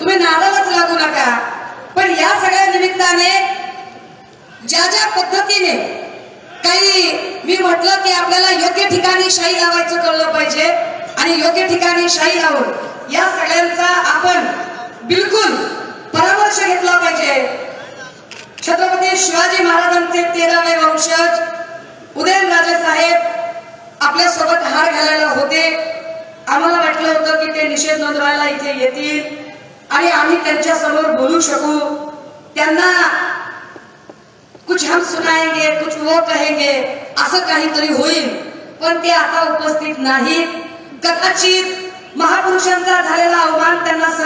तुम्ही नादालाच लागू नका। पण या सगळ्या निमित्ताने ज्या ज्या पद्धतीने काही मी म्हटलं की आपल्याला योग्य ठिकाणी शाई लावायचं कळलं पाहिजे आणि योग्य ठिकाणी शाई लावून या सगळ्यांचा आपण बिल्कुल परामर्श घेतला पाहिजे। छत्रपती शिवाजी महाराजांचे 13वे वंशज उदयनराजे साहेब आपल्या सोबत हार घालायला होते। आम्हाला वाटलं होतं की ते निषेध नोंदवायला इथे येतील आणि आम्ही त्यांच्या समोर बोलू शकू, त्यांना कुछ हम सुनाएंगे कुछ वो कहेंगे असं काहीतरी होईल, पण ते आता उपस्थित नाहीत। कदाचित महापुरुषांचा झालेला अवमान त्यांना